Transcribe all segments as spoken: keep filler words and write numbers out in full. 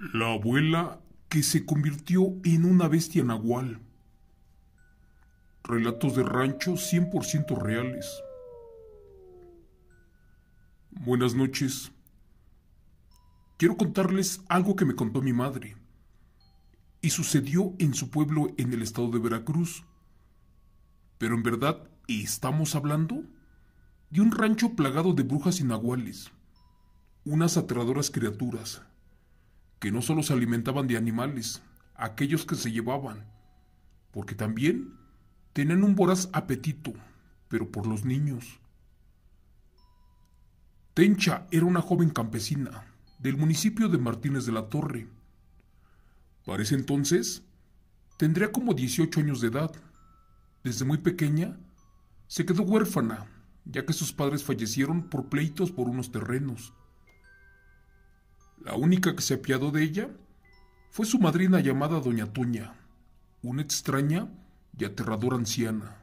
La abuela que se convirtió en una bestia nahual. Relatos de rancho cien por ciento reales. Buenas noches. Quiero contarles algo que me contó mi madre. Y sucedió en su pueblo en el estado de Veracruz. Pero en verdad, estamos hablando de un rancho plagado de brujas y nahuales. Unas aterradoras criaturas, que no solo se alimentaban de animales, aquellos que se llevaban, porque también tenían un voraz apetito, pero por los niños. Tencha era una joven campesina del municipio de Martínez de la Torre. Para ese entonces, tendría como dieciocho años de edad. Desde muy pequeña, se quedó huérfana, ya que sus padres fallecieron por pleitos por unos terrenos. La única que se apiadó de ella fue su madrina llamada Doña Tuña, una extraña y aterradora anciana.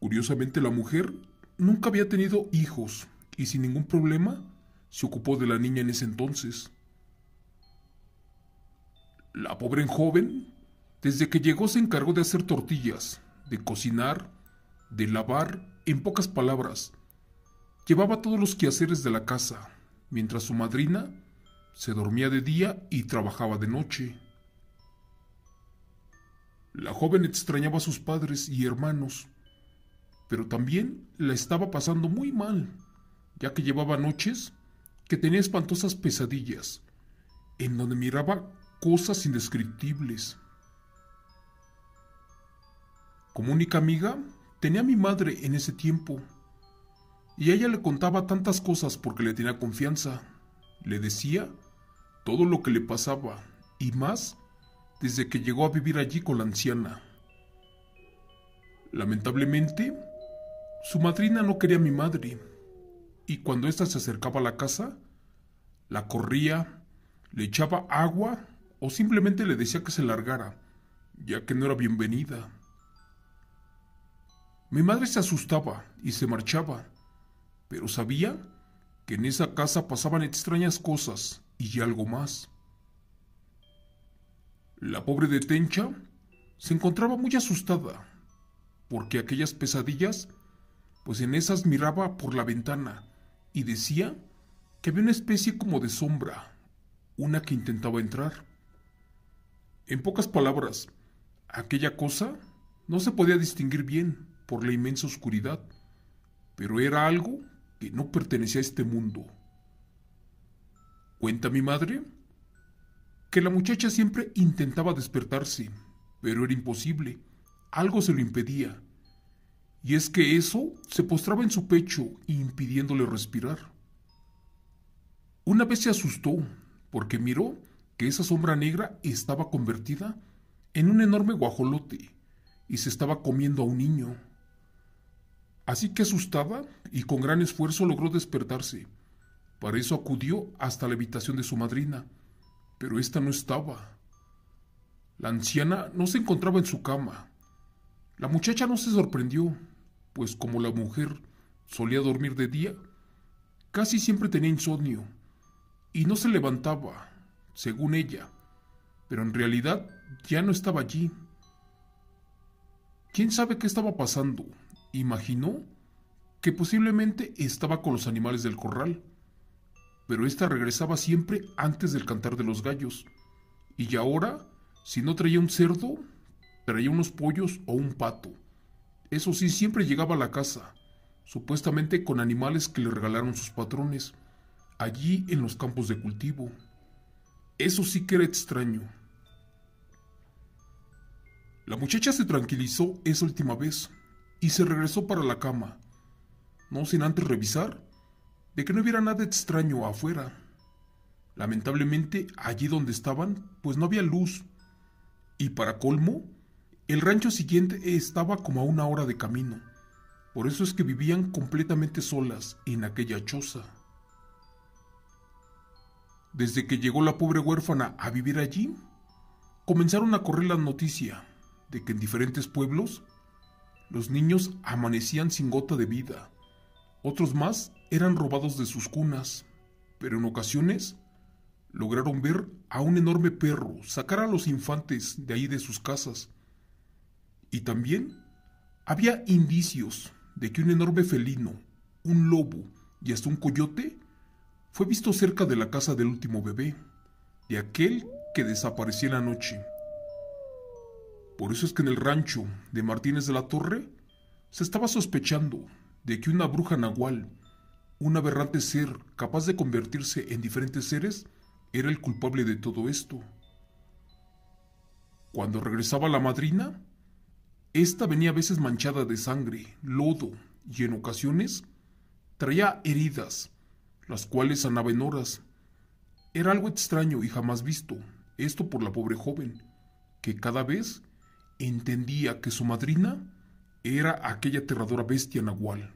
Curiosamente, la mujer nunca había tenido hijos y sin ningún problema se ocupó de la niña en ese entonces. La pobre joven, desde que llegó, se encargó de hacer tortillas, de cocinar, de lavar, en pocas palabras. Llevaba todos los quehaceres de la casa, mientras su madrina se dormía de día y trabajaba de noche. La joven extrañaba a sus padres y hermanos, pero también la estaba pasando muy mal, ya que llevaba noches que tenía espantosas pesadillas, en donde miraba cosas indescriptibles. Como única amiga, tenía a mi madre en ese tiempo, y ella le contaba tantas cosas porque le tenía confianza. Le decía todo lo que le pasaba, y más desde que llegó a vivir allí con la anciana. Lamentablemente, su madrina no quería a mi madre, y cuando ésta se acercaba a la casa, la corría, le echaba agua o simplemente le decía que se largara, ya que no era bienvenida. Mi madre se asustaba y se marchaba, pero sabía que en esa casa pasaban extrañas cosas y algo más. La pobre de Tencha se encontraba muy asustada, porque aquellas pesadillas, pues en esas miraba por la ventana y decía que había una especie como de sombra, una que intentaba entrar. En pocas palabras, aquella cosa no se podía distinguir bien por la inmensa oscuridad, pero era algo que no pertenecía a este mundo. Cuenta mi madre que la muchacha siempre intentaba despertarse, pero era imposible, algo se lo impedía, y es que eso se postraba en su pecho, impidiéndole respirar. Una vez se asustó, porque miró que esa sombra negra estaba convertida en un enorme guajolote, y se estaba comiendo a un niño. Así que asustada y con gran esfuerzo logró despertarse. Para eso acudió hasta la habitación de su madrina, pero ésta no estaba. La anciana no se encontraba en su cama. La muchacha no se sorprendió, pues como la mujer solía dormir de día, casi siempre tenía insomnio y no se levantaba, según ella, pero en realidad ya no estaba allí. ¿Quién sabe qué estaba pasando? Imaginó que posiblemente estaba con los animales del corral, pero ésta regresaba siempre antes del cantar de los gallos, y ahora, si no traía un cerdo, traía unos pollos o un pato. Eso sí, siempre llegaba a la casa, supuestamente con animales que le regalaron sus patrones, allí en los campos de cultivo. Eso sí que era extraño. La muchacha se tranquilizó esa última vez y se regresó para la cama, no sin antes revisar de que no hubiera nada extraño afuera. Lamentablemente, allí donde estaban, pues no había luz, y para colmo, el rancho siguiente estaba como a una hora de camino. Por eso es que vivían completamente solas en aquella choza. Desde que llegó la pobre huérfana a vivir allí, comenzaron a correr la noticia de que en diferentes pueblos los niños amanecían sin gota de vida. Otros más eran robados de sus cunas, pero en ocasiones Lograron ver a un enorme perro sacar a los infantes de ahí de sus casas. Y también había indicios de que un enorme felino, un lobo y hasta un coyote fue visto cerca de la casa del último bebé, de aquel que desapareció en la noche. Por eso es que en el rancho de Martínez de la Torre se estaba sospechando de que una bruja nahual, un aberrante ser capaz de convertirse en diferentes seres, era el culpable de todo esto. Cuando regresaba la madrina, esta venía a veces manchada de sangre, lodo y en ocasiones traía heridas, las cuales sanaba en horas. Era algo extraño y jamás visto, esto por la pobre joven, que cada vez entendía que su madrina era aquella aterradora bestia nahual.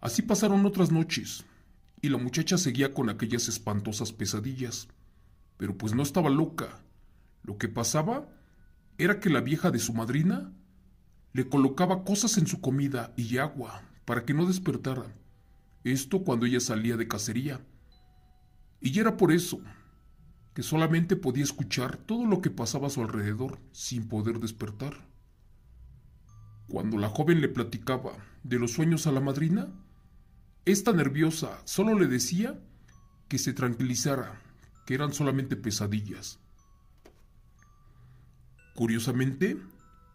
Así pasaron otras noches, y la muchacha seguía con aquellas espantosas pesadillas, pero pues no estaba loca. Lo que pasaba era que la vieja de su madrina le colocaba cosas en su comida y agua para que no despertara, esto cuando ella salía de cacería, y era por eso que solamente podía escuchar todo lo que pasaba a su alrededor sin poder despertar. Cuando la joven le platicaba de los sueños a la madrina, esta nerviosa solo le decía que se tranquilizara, que eran solamente pesadillas. Curiosamente,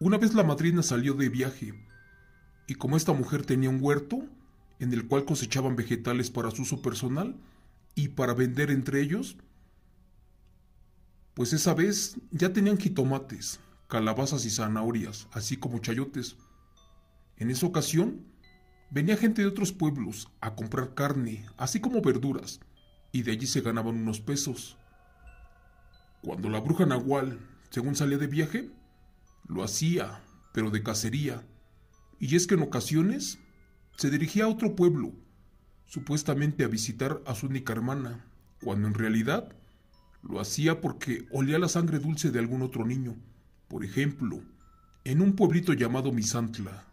una vez la madrina salió de viaje, y como esta mujer tenía un huerto en el cual cosechaban vegetales para su uso personal y para vender entre ellos, pues esa vez ya tenían jitomates, calabazas y zanahorias, así como chayotes. En esa ocasión, venía gente de otros pueblos a comprar carne, así como verduras, y de allí se ganaban unos pesos. Cuando la bruja nahual, según salía de viaje, lo hacía, pero de cacería, y es que en ocasiones se dirigía a otro pueblo, supuestamente a visitar a su única hermana, cuando en realidad lo hacía porque olía la sangre dulce de algún otro niño, por ejemplo, en un pueblito llamado Misantla.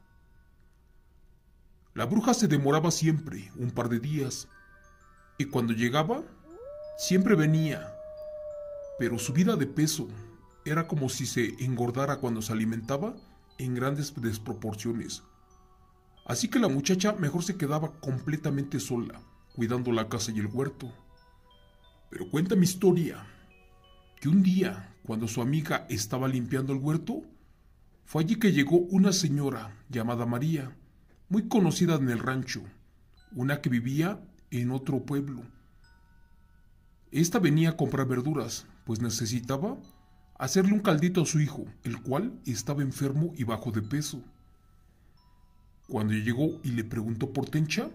La bruja se demoraba siempre un par de días, y cuando llegaba, siempre venía, pero su subida de peso era como si se engordara cuando se alimentaba en grandes desproporciones. Así que la muchacha mejor se quedaba completamente sola, cuidando la casa y el huerto. Pero cuenta mi historia, que un día, cuando su amiga estaba limpiando el huerto, fue allí que llegó una señora llamada María, muy conocida en el rancho, una que vivía en otro pueblo. Esta venía a comprar verduras, pues necesitaba hacerle un caldito a su hijo, el cual estaba enfermo y bajo de peso. Cuando llegó y le preguntó por Tencha,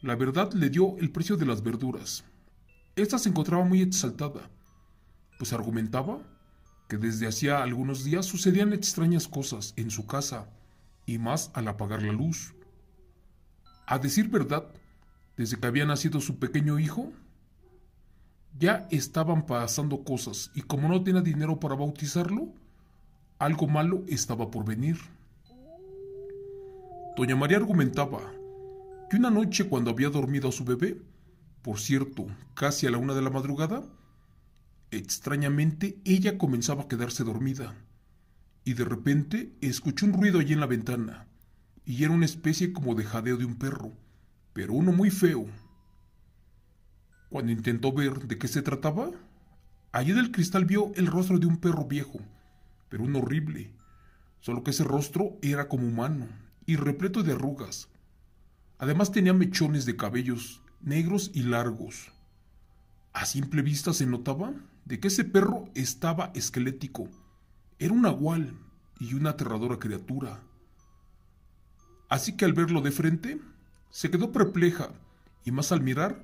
la verdad le dio el precio de las verduras. Esta se encontraba muy exaltada, pues argumentaba que desde hacía algunos días sucedían extrañas cosas en su casa, y más al apagar la luz. A decir verdad, desde que había nacido su pequeño hijo, ya estaban pasando cosas, y como no tenía dinero para bautizarlo, algo malo estaba por venir. Doña María argumentaba que una noche cuando había dormido a su bebé, por cierto, casi a la una de la madrugada, extrañamente ella comenzaba a quedarse dormida. Y de repente escuchó un ruido allí en la ventana, y era una especie como de jadeo de un perro, pero uno muy feo. Cuando intentó ver de qué se trataba, allí del cristal vio el rostro de un perro viejo, pero un horrible, solo que ese rostro era como humano, y repleto de arrugas. Además tenía mechones de cabellos negros y largos. A simple vista se notaba de que ese perro estaba esquelético. Era un nahual y una aterradora criatura. Así que al verlo de frente, se quedó perpleja, y más al mirar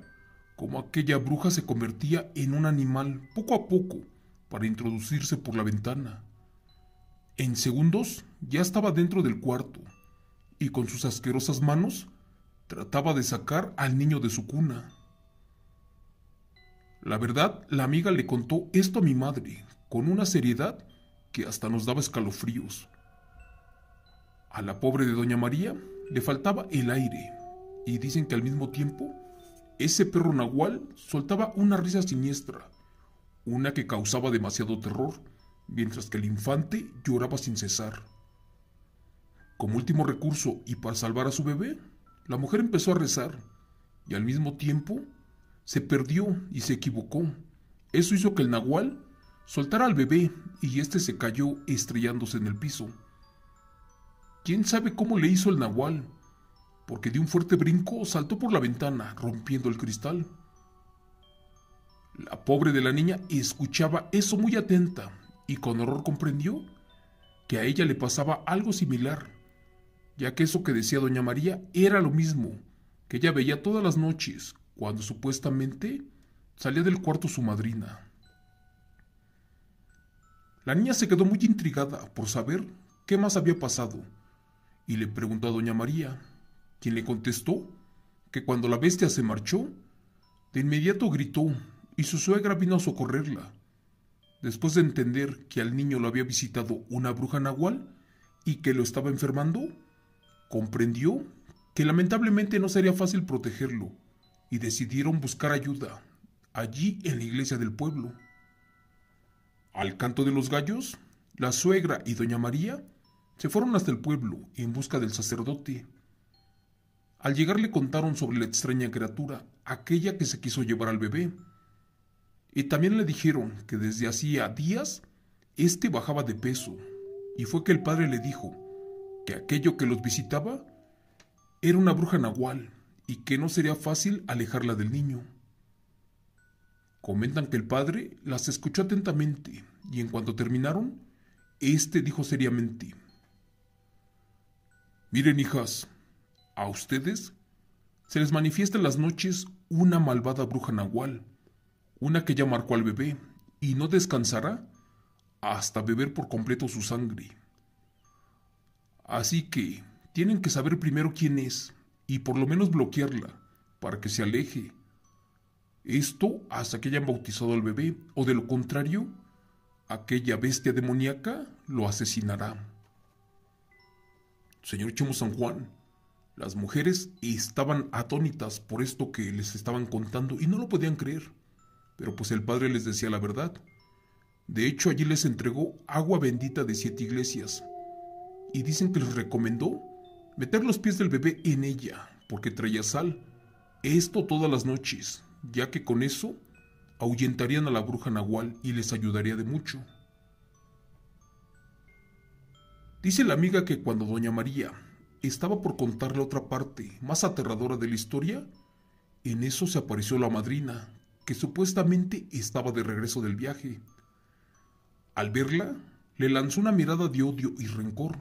cómo aquella bruja se convertía en un animal poco a poco para introducirse por la ventana. En segundos ya estaba dentro del cuarto, y con sus asquerosas manos trataba de sacar al niño de su cuna. La verdad, la amiga le contó esto a mi madre con una seriedad que hasta nos daba escalofríos. A la pobre de Doña María le faltaba el aire, y dicen que al mismo tiempo Ese perro nahual soltaba una risa siniestra, una que causaba demasiado terror, mientras que el infante lloraba sin cesar. Como último recurso y para salvar a su bebé, la mujer empezó a rezar, y al mismo tiempo se perdió y se equivocó. Eso hizo que el nahual soltara al bebé y éste se cayó estrellándose en el piso. ¿Quién sabe cómo le hizo el nahual? Porque de un fuerte brinco saltó por la ventana, rompiendo el cristal. La pobre de la niña escuchaba eso muy atenta y con horror comprendió que a ella le pasaba algo similar, ya que eso que decía Doña María era lo mismo que ella veía todas las noches cuando supuestamente salía del cuarto su madrina. La niña se quedó muy intrigada por saber qué más había pasado y le preguntó a Doña María, quien le contestó que cuando la bestia se marchó, de inmediato gritó y su suegra vino a socorrerla, después de entender que al niño lo había visitado una bruja nahual y que lo estaba enfermando. Comprendió que lamentablemente no sería fácil protegerlo y decidieron buscar ayuda allí en la iglesia del pueblo. Al canto de los gallos, la suegra y Doña María se fueron hasta el pueblo en busca del sacerdote. Al llegar le contaron sobre la extraña criatura, aquella que se quiso llevar al bebé, y también le dijeron que desde hacía días éste bajaba de peso, y fue que el padre le dijo que aquello que los visitaba era una bruja nahual y que no sería fácil alejarla del niño. Comentan que el padre las escuchó atentamente y en cuanto terminaron, éste dijo seriamente: «Miren, hijas, a ustedes se les manifiesta en las noches una malvada bruja nahual, una que ya marcó al bebé y no descansará hasta beber por completo su sangre. Así que tienen que saber primero quién es y por lo menos bloquearla para que se aleje. Esto hasta que hayan bautizado al bebé o de lo contrario, aquella bestia demoníaca lo asesinará». Señor Chemo San Juan, las mujeres estaban atónitas por esto que les estaban contando y no lo podían creer. Pero pues el padre les decía la verdad. De hecho, allí les entregó agua bendita de siete iglesias, y dicen que les recomendó meter los pies del bebé en ella, porque traía sal. Esto todas las noches, ya que con eso ahuyentarían a la bruja nahual y les ayudaría de mucho. Dice la amiga que cuando Doña María estaba por contarle otra parte más aterradora de la historia, en eso se apareció la madrina, que supuestamente estaba de regreso del viaje. Al verla, le lanzó una mirada de odio y rencor.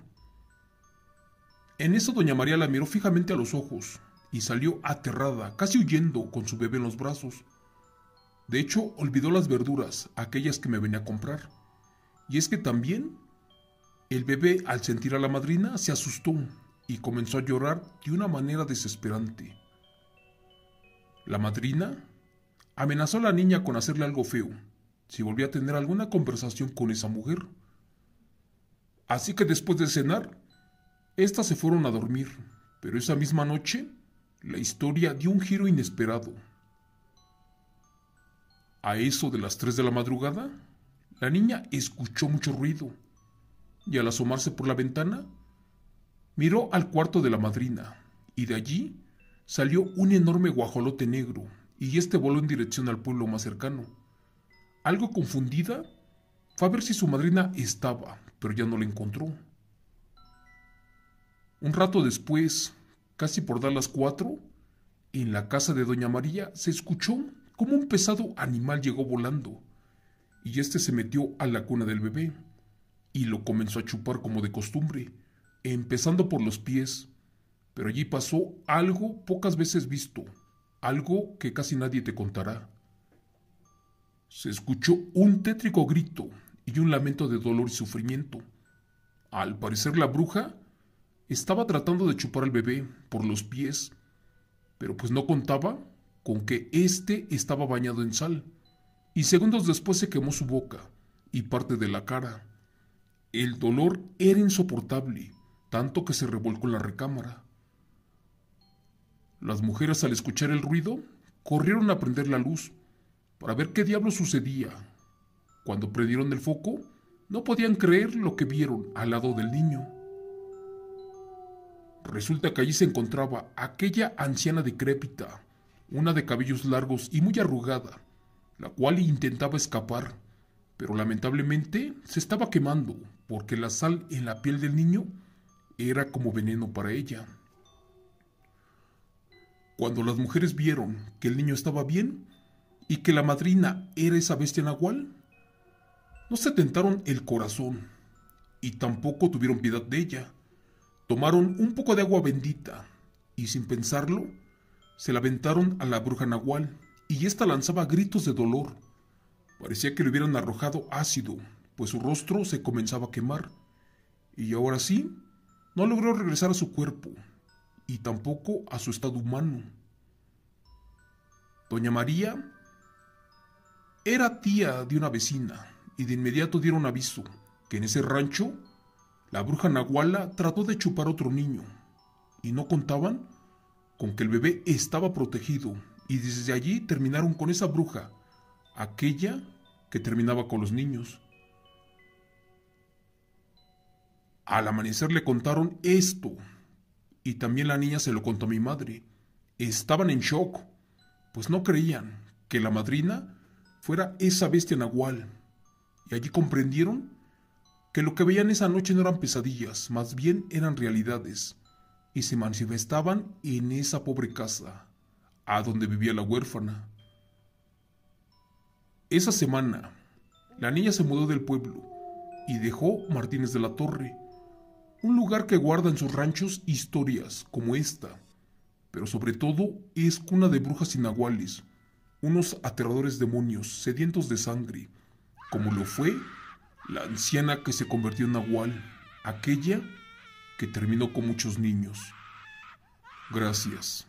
En eso Doña María la miró fijamente a los ojos y salió aterrada, casi huyendo con su bebé en los brazos. De hecho, olvidó las verduras, aquellas que me venía a comprar. Y es que también, el bebé al sentir a la madrina se asustó y comenzó a llorar de una manera desesperante. La madrina amenazó a la niña con hacerle algo feo si volvía a tener alguna conversación con esa mujer. Así que después de cenar, éstas se fueron a dormir, pero esa misma noche, la historia dio un giro inesperado. A eso de las tres de la madrugada, la niña escuchó mucho ruido, y al asomarse por la ventana, miró al cuarto de la madrina, y de allí salió un enorme guajolote negro, y este voló en dirección al pueblo más cercano. Algo confundida, fue a ver si su madrina estaba, pero ya no la encontró. Un rato después, casi por dar las cuatro, en la casa de Doña María se escuchó como un pesado animal llegó volando, y este se metió a la cuna del bebé, y lo comenzó a chupar como de costumbre, empezando por los pies, pero allí pasó algo pocas veces visto, algo que casi nadie te contará. Se escuchó un tétrico grito y un lamento de dolor y sufrimiento. Al parecer la bruja estaba tratando de chupar al bebé por los pies, pero pues no contaba con que éste estaba bañado en sal, y segundos después se quemó su boca y parte de la cara. El dolor era insoportable, tanto que se revolcó en la recámara. Las mujeres al escuchar el ruido corrieron a prender la luz para ver qué diablo sucedía. Cuando prendieron el foco, no podían creer lo que vieron al lado del niño. Resulta que allí se encontraba aquella anciana decrépita, una de cabellos largos y muy arrugada, la cual intentaba escapar, pero lamentablemente se estaba quemando porque la sal en la piel del niño era como veneno para ella. Cuando las mujeres vieron que el niño estaba bien y que la madrina era esa bestia nahual, no se tentaron el corazón y tampoco tuvieron piedad de ella. Tomaron un poco de agua bendita y sin pensarlo se la aventaron a la bruja nahual, y ésta lanzaba gritos de dolor. Parecía que le hubieran arrojado ácido, pues su rostro se comenzaba a quemar, y ahora sí no logró regresar a su cuerpo y tampoco a su estado humano. Doña María era tía de una vecina, y de inmediato dieron aviso que en ese rancho la bruja nahuala trató de chupar a otro niño, y no contaban con que el bebé estaba protegido, y desde allí terminaron con esa bruja, aquella que terminaba con los niños. Al amanecer le contaron esto, y también la niña se lo contó a mi madre. Estaban en shock, pues no creían que la madrina fuera esa bestia nahual, y allí comprendieron que lo que veían esa noche no eran pesadillas, más bien eran realidades, y se manifestaban en esa pobre casa, a donde vivía la huérfana. Esa semana, la niña se mudó del pueblo y dejó Martínez de la Torre, un lugar que guarda en sus ranchos historias como esta, pero sobre todo es cuna de brujas y nahuales, unos aterradores demonios sedientos de sangre, como lo fue la anciana que se convirtió en nahual, aquella que terminó con muchos niños. Gracias.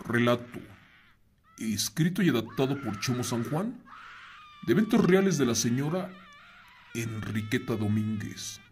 Relato escrito y adaptado por Chomo San Juan, de eventos reales de la señora Enriqueta Domínguez.